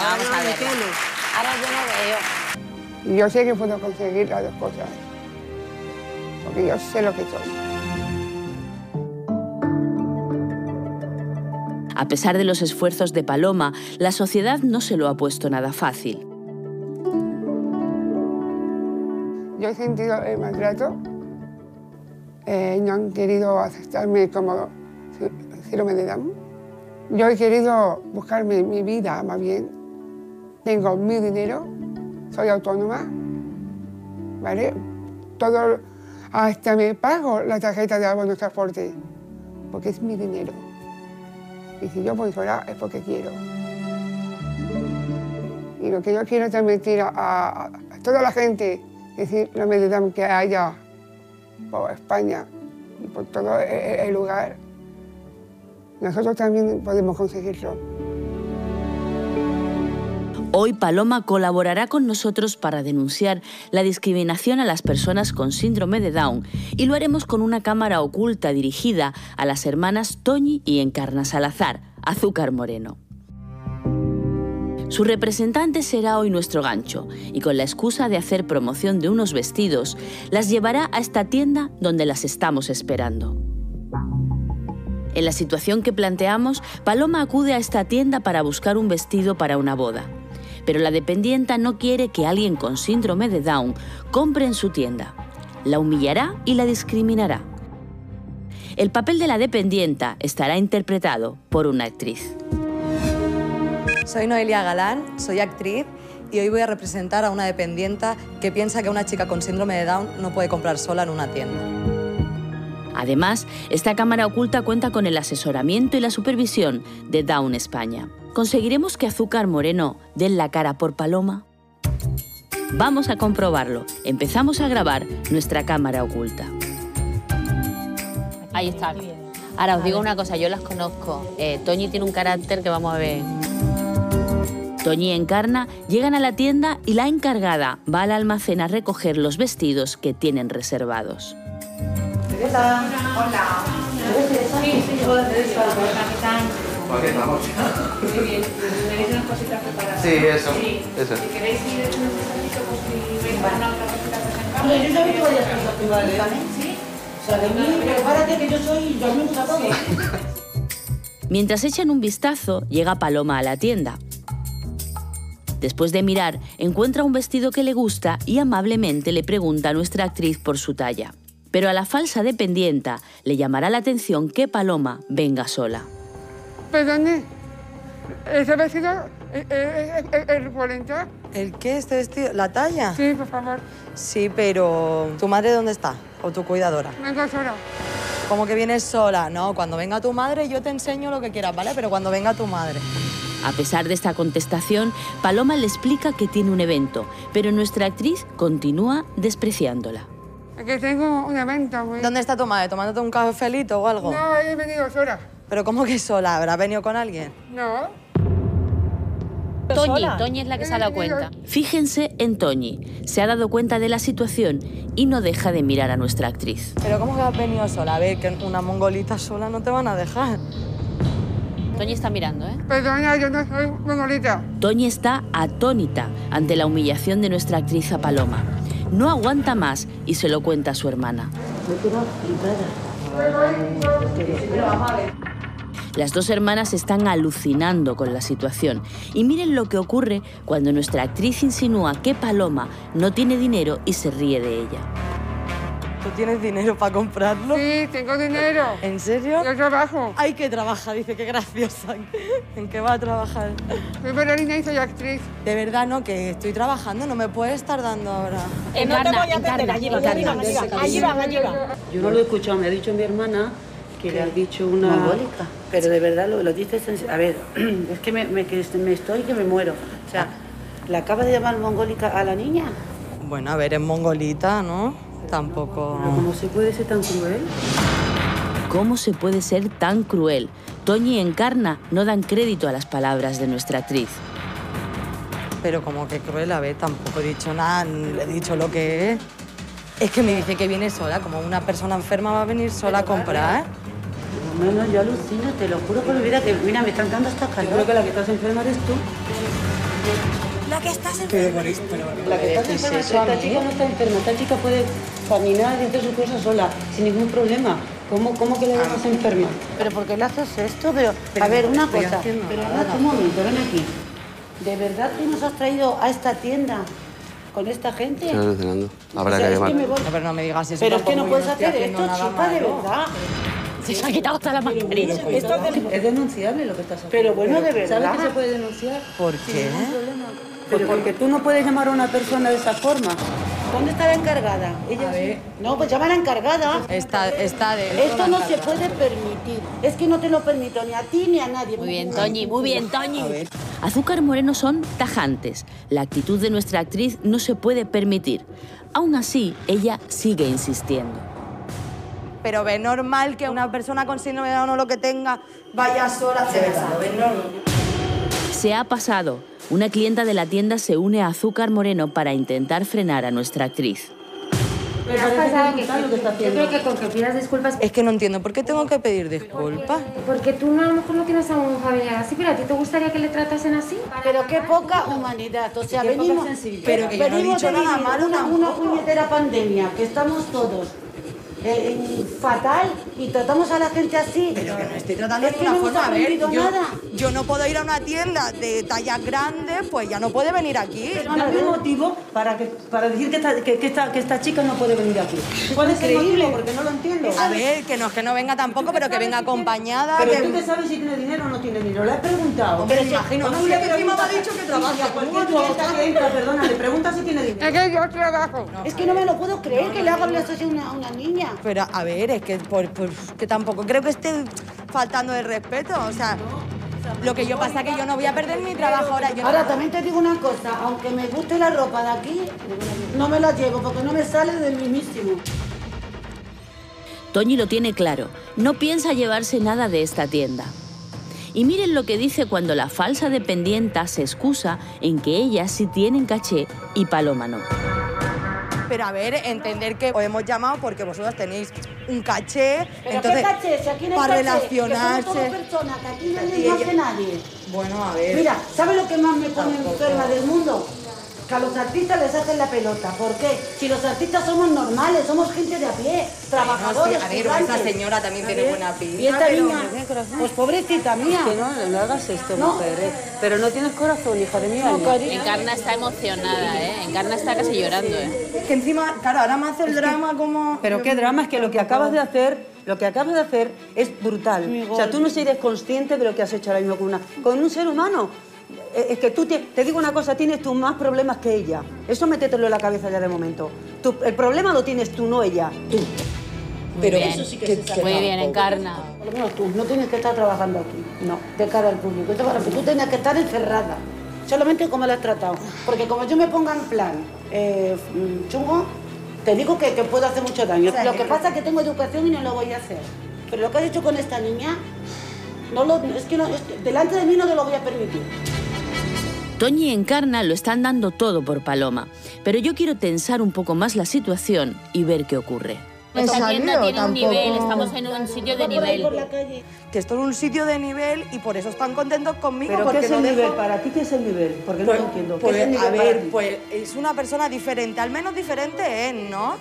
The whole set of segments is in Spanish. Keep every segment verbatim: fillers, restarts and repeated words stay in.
Bueno, vamos a ver. Ahora yo no veo. Yo sé que puedo conseguir las dos cosas. Porque yo sé lo que soy. A pesar de los esfuerzos de Paloma, la sociedad no se lo ha puesto nada fácil. Yo he sentido el maltrato. Eh, no han querido aceptarme como síndrome de Down. Yo he querido buscarme mi vida, más bien. Tengo mi dinero, soy autónoma, ¿vale? Todo, hasta me pago la tarjeta de abono de transporte, porque es mi dinero. Y si yo voy sola es porque quiero. Y lo que yo quiero es transmitir a, a, a toda la gente, es decir, no me digan que haya por España y por todo el, el lugar. Nosotros también podemos conseguirlo. Hoy Paloma colaborará con nosotros para denunciar la discriminación a las personas con síndrome de Down, y lo haremos con una cámara oculta dirigida a las hermanas Toñi y Encarna Salazar, Azúcar Moreno. Su representante será hoy nuestro gancho, y con la excusa de hacer promoción de unos vestidos, las llevará a esta tienda donde las estamos esperando. En la situación que planteamos, Paloma acude a esta tienda para buscar un vestido para una boda. Pero la dependienta no quiere que alguien con síndrome de Down compre en su tienda. La humillará y la discriminará. El papel de la dependienta estará interpretado por una actriz. Soy Noelia Galán, soy actriz y hoy voy a representar a una dependienta que piensa que una chica con síndrome de Down no puede comprar sola en una tienda. Además, esta cámara oculta cuenta con el asesoramiento y la supervisión de Down España. ¿Conseguiremos que Azúcar Moreno dé la cara por Paloma? Vamos a comprobarlo. Empezamos a grabar nuestra cámara oculta. Ahí está. Ahora os digo una cosa, yo las conozco. Eh, Toñi tiene un carácter que vamos a ver. Toñi y Encarna llegan a la tienda y la encargada va al almacén a recoger los vestidos que tienen reservados. Hola. Hola. Sí, sí, yo. Muy bien, ¿me dais unas cositas preparadas? Sí, eso. Sí. Eso. Si queréis ir en un ratito, pues si veis una otra cosita presentada. Mira, yo sabía que voy a hacer los festivales, ¿vale? Sí. O sea, de mí, prepárate que yo soy, yo me gusta todo. Mientras echan un vistazo, llega Paloma a la tienda. Después de mirar, encuentra un vestido que le gusta y amablemente le pregunta a nuestra actriz por su talla. Pero a la falsa dependienta le llamará la atención que Paloma venga sola. Perdone, ¿ese vestido el cuarenta? ¿El qué? ¿Este vestido? ¿La talla? Sí, por favor. Sí, pero... ¿Tu madre dónde está? ¿O tu cuidadora? Vengo sola. ¿Cómo que vienes sola? No, cuando venga tu madre yo te enseño lo que quieras, ¿vale? Pero cuando venga tu madre. A pesar de esta contestación, Paloma le explica que tiene un evento, pero nuestra actriz continúa despreciándola. Aquí tengo un evento, güey. ¿Dónde está tu madre? ¿Tomándote un cafelito o algo? No, he venido sola. ¿Pero cómo que sola? ¿Habrá venido con alguien? No. Toñi, Toñi es la que se ha dado cuenta. Fíjense en Toñi. Se ha dado cuenta de la situación y no deja de mirar a nuestra actriz. ¿Pero cómo que has venido sola? A ver, que una mongolita sola no te van a dejar. Toñi está mirando, ¿eh? Perdona, yo no soy mongolita. Toñi está atónita ante la humillación de nuestra actriz a Paloma. No aguanta más y se lo cuenta a su hermana. Las dos hermanas están alucinando con la situación. Y miren lo que ocurre cuando nuestra actriz insinúa que Paloma no tiene dinero y se ríe de ella. ¿Tú tienes dinero para comprarlo? Sí, tengo dinero. ¿En serio? Yo trabajo. Ay, que trabaja, dice, qué graciosa. ¿En qué va a trabajar? Soy bailarina y soy actriz. De verdad, no, que estoy trabajando, no me puedes estar dando ahora. Encarna, no te voy a atender, allí van, allí van, allí van. Yo no lo he escuchado, me ha dicho mi hermana que ¿qué? Le has dicho una... Mongólica. Pero de verdad, lo, lo dices... En... A ver, es que me, me, que me estoy que me muero. O sea, ¿le acabas de llamar mongólica a la niña? Bueno, a ver, es mongolita, ¿no? Pero tampoco... No, pero ¿cómo se puede ser tan cruel? ¿Cómo se puede ser tan cruel? Toñi y Encarna no dan crédito a las palabras de nuestra actriz. Pero como que cruel, a ver, tampoco he dicho nada, le he dicho lo que es. Es que me dice que viene sola, como una persona enferma va a venir sola a comprar, ¿eh? No, no, yo alucino, te lo juro por mi vida que, mira, me están dando hasta calor. Yo creo que la que estás enferma eres tú. La que estás enferma. La que está enferma, esta chica no está enferma. Esta chica puede caminar y hacer sus cosas sola, sin ningún problema. ¿Cómo, cómo que le vamos a enfermar? ¿Pero por qué le haces esto? Pero, pero a ver, una cosa. Pero date un momento, ven aquí. ¿De verdad tú nos has traído a esta tienda con esta gente? Estás alucinando. Habrá que llamar. Pero no me digas eso. Pero es que no puedes hacer esto, chica, de verdad. Se se ha quitado hasta la mascarilla. Es denunciable lo que estás haciendo. Pero bueno, de verdad. ¿Sabes que se puede denunciar? ¿Por qué? Pero porque tú no puedes llamar a una persona de esa forma. ¿Dónde está la encargada? Ella sí. No, pues llama a la encargada. Está, está de... Esto no se puede permitir. Es que no te lo permito ni a ti ni a nadie. Muy bien, Toñi, muy bien, Toñi. Azúcar Moreno son tajantes. La actitud de nuestra actriz no se puede permitir. Aún así, ella sigue insistiendo. Pero ve normal que una persona con síndrome de Down o lo que tenga vaya sola a cerveza. Se ha pasado. Una clienta de la tienda se une a Azúcar Moreno para intentar frenar a nuestra actriz. Pero has pasado que, que, lo que está yo creo que con que pidas disculpas... Es que no entiendo, ¿por qué tengo que pedir disculpas? Porque, porque tú no, a lo mejor no tienes a un familiar así, pero a ti te gustaría que le tratasen así. Pero qué poca humanidad, o sea, venimos... Pero que yo no he dicho nada malo, una, una puñetera pandemia, que estamos todos... Eh, eh, fatal y tratamos a la gente así. Pero que no estoy tratando de ninguna forma. A ver, yo, yo no puedo ir a una tienda de tallas grandes, pues ya no puede venir aquí. Pero no hay motivo para, que, para decir que esta, que, que, esta, que esta chica no puede venir aquí. ¿Cuál es el motivo? Porque no lo entiendo. A ver, que no es que no venga tampoco, pero que venga acompañada. Pero que... tú que sabes si tiene dinero o no tiene dinero. Le has preguntado. Pero imagino. No, la prima me ha dicho que trabaja. Cualquier clienta que entra, perdona, le pregunta si tiene dinero. Es que yo trabajo. Es que no me lo puedo creer que le hagan esto así a una niña. Pero, a ver, es que, por, por, que tampoco creo que esté faltando de respeto, o sea, lo que yo pasa es que yo no voy a perder mi trabajo ahora. Yo ahora, no... también te digo una cosa, aunque me guste la ropa de aquí, no me la llevo porque no me sale del mismísimo. Toñi lo tiene claro, no piensa llevarse nada de esta tienda. Y miren lo que dice cuando la falsa dependienta se excusa en que ellas sí tienen caché y Paloma no. Pero a ver, entender que os hemos llamado porque vosotras tenéis un caché. ¿Pero entonces, qué caché? Si aquí no hay para caché, relacionarse. Que somos todas personas, que aquí no hay más que nadie. Bueno, a ver. Mira, ¿sabes lo que más me pone enferma del mundo? Que a los artistas les hacen la pelota. ¿Por qué? Si los artistas somos normales, somos gente de a pie, trabajadores. No, sí, a ver, esta señora también tiene buena pinta. Y esta pero... niña, pues pobrecita mía. Es que no, no hagas esto, no. Mujer. ¿Eh? Pero no tienes corazón, hija de mí. No, Encarna está emocionada, ¿eh? Encarna está casi llorando, ¿eh? Que encima, claro, ahora me hace el es drama que... como... Pero qué drama, es que lo que acabas de hacer... Lo que acabas de hacer es brutal. O sea, tú no eres consciente de lo que has hecho ahora mismo con, una... con un ser humano. Es que tú, te, te digo una cosa, tienes tú más problemas que ella. Eso métetelo en la cabeza ya de momento. Tú, el problema lo tienes tú, no ella. Tú. Muy Pero bien. Eso sí que se saca. Muy bien, Encarna. Por lo menos tú no tienes que estar trabajando aquí. No, de cara al público. Tú tenías que estar encerrada. Solamente como la has tratado. Porque como yo me ponga en plan eh, chungo, te digo que te puedo hacer mucho daño. O sea, lo que pasa es que tengo educación y no lo voy a hacer. Pero lo que has hecho con esta niña, no lo, es que no, es, delante de mí no te lo voy a permitir. Toñi y Encarna lo están dando todo por Paloma, pero yo quiero tensar un poco más la situación y ver qué ocurre. Esta tienda tiene un nivel, estamos en un sitio de nivel. Que esto es un sitio de nivel y por eso están contentos conmigo. ¿Pero porque qué es el nivel? ¿Para ti qué es el nivel? Porque no lo entiendo. A ver, pues es una persona diferente, al menos diferente es, ¿no?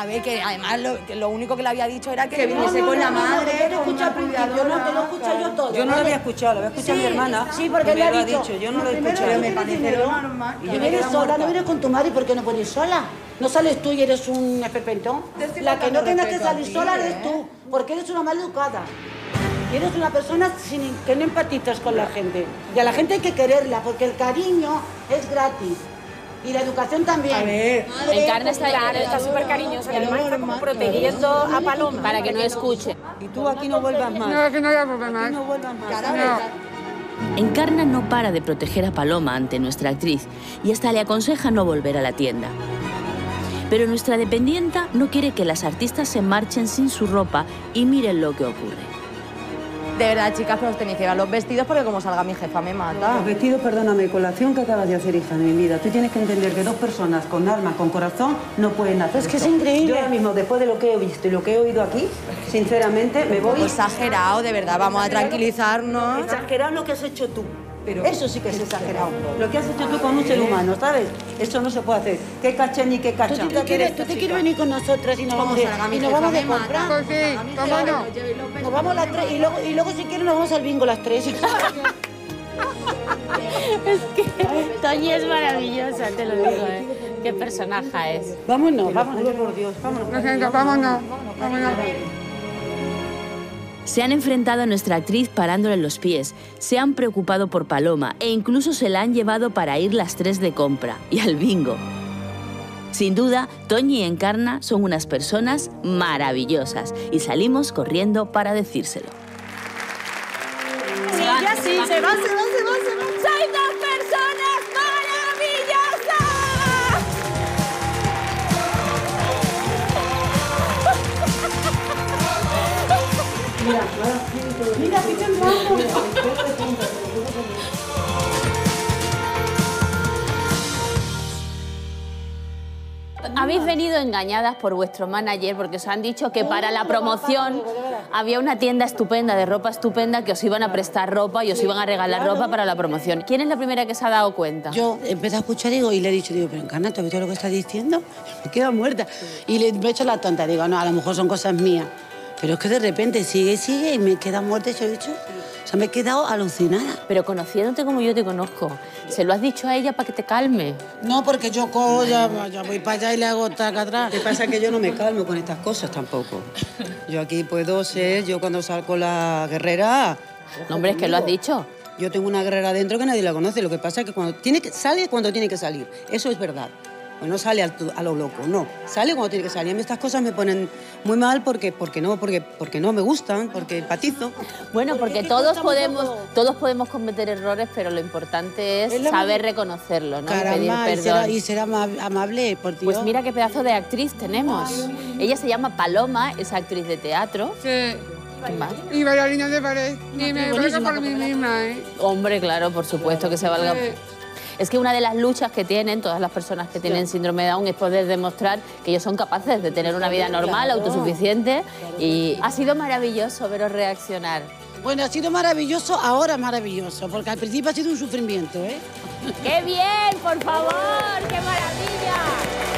A ver, que además lo, que lo único que le había dicho era que, que viniese no, no, con la madre. No, no, no, escucha, yo no te lo escucho claro. Yo todo. Yo no lo había escuchado, lo había escuchado sí, a mi hermana. Sí, porque le había dicho. Yo no lo he escuchado. Yo me parece normal. No vienes sola, no vienes con tu madre, ¿por qué no puedes ir sola? No sales tú y eres un esperpentón. La que no tengas que salir ti, sola eres eh. tú, porque eres una mal educada. Y eres una persona sin, que no empatizas con la gente. Y a la gente hay que quererla, porque el cariño es gratis. Y la educación también. A ver. Encarna está súper cariñosa. Además está como protegiendo a Paloma. Para que no escuche. Y tú aquí no vuelvas más. No, aquí no voy a volver más. No vuelvas más. Encarna no para de proteger a Paloma ante nuestra actriz y hasta le aconseja no volver a la tienda. Pero nuestra dependienta no quiere que las artistas se marchen sin su ropa y miren lo que ocurre. De verdad, chicas, pero os tenéis que llevar los vestidos porque como salga mi jefa me mata. Los vestidos, perdóname, con la acción que acabas de hacer, hija de mi vida. Tú tienes que entender que dos personas con alma, con corazón, no pueden hacer esto. Es que es increíble. Yo ahora mismo, después de lo que he visto y lo que he oído aquí, sinceramente, me voy... Exagerado, de verdad, vamos a tranquilizarnos. Exagerado lo que has hecho tú. Pero eso sí que es exagerado. Lo que has hecho tú con un ser humano, ¿sabes? Eso no se puede hacer. ¿Qué cacha ni qué cacha? Tú te quieres, tú te quieres venir con nosotras y nos vamos, vamos de, y nos vamos de comprar. Pues sí, cómo no. Nos vamos las tres y luego, y luego si quieres nos vamos al bingo las tres. Es que Toñi es maravillosa, te lo digo, ¿eh? Qué personaje es. Vámonos, vámonos. Por Dios, vámonos. Vámonos, vámonos. vámonos. Se han enfrentado a nuestra actriz parándole en los pies, se han preocupado por Paloma e incluso se la han llevado para ir las tres de compra y al bingo. Sin duda, Toñi y Encarna son unas personas maravillosas y salimos corriendo para decírselo. Sí, ya sí, se va, se va, se va, se va. ¡Soy dos personas maravillosas! Mira, mira, pican blanco. Habéis venido engañadas por vuestro manager porque os han dicho que para la promoción había una tienda estupenda, de ropa estupenda, que os iban a prestar ropa y os iban a regalar ropa para la promoción. ¿Quién es la primera que se ha dado cuenta? Yo empecé a escuchar digo, y le he dicho, digo, pero Encarna, ¿tú has visto lo que estás diciendo? Me quedo muerta. Y le he hecho la tonta, digo, no, a lo mejor son cosas mías. Pero es que de repente sigue, sigue y me queda muerta, yo he dicho... O sea, me he quedado alucinada. Pero conociéndote como yo te conozco, ¿se lo has dicho a ella para que te calme? No, porque yo cojo, ya, ya voy para allá y le hago taca atrás. Lo que pasa es que yo no me calmo con estas cosas tampoco. Yo aquí puedo ser, yo cuando salgo la guerrera... No, hombre, es que lo has dicho. Yo tengo una guerrera dentro que nadie la conoce. Lo que pasa es que cuando tiene que sale cuando tiene que salir. Eso es verdad. Pues no sale a lo loco, no. Sale cuando tiene que salir. A mí estas cosas me ponen muy mal porque, porque, no, porque, porque no me gustan, porque empatizo. Bueno, porque todos podemos, todos podemos cometer errores, pero lo importante es, es saber reconocerlo, ¿no? Caramba, pedir perdón. Y será, y será amable, por Dios. Pues mira qué pedazo de actriz tenemos. Ay, ella se llama Paloma, es actriz de teatro. Sí. Y bailarina de ballet. Y me valgo por mí misma, ¿eh? Hombre, claro, por supuesto que se valga... Sí. Es que una de las luchas que tienen todas las personas que tienen síndrome de Down es poder demostrar que ellos son capaces de tener una vida normal, autosuficiente. Y ha sido maravilloso veros reaccionar. Bueno, ha sido maravilloso, ahora es maravilloso, porque al principio ha sido un sufrimiento, ¿eh? ¡Qué bien, por favor! ¡Qué maravilla!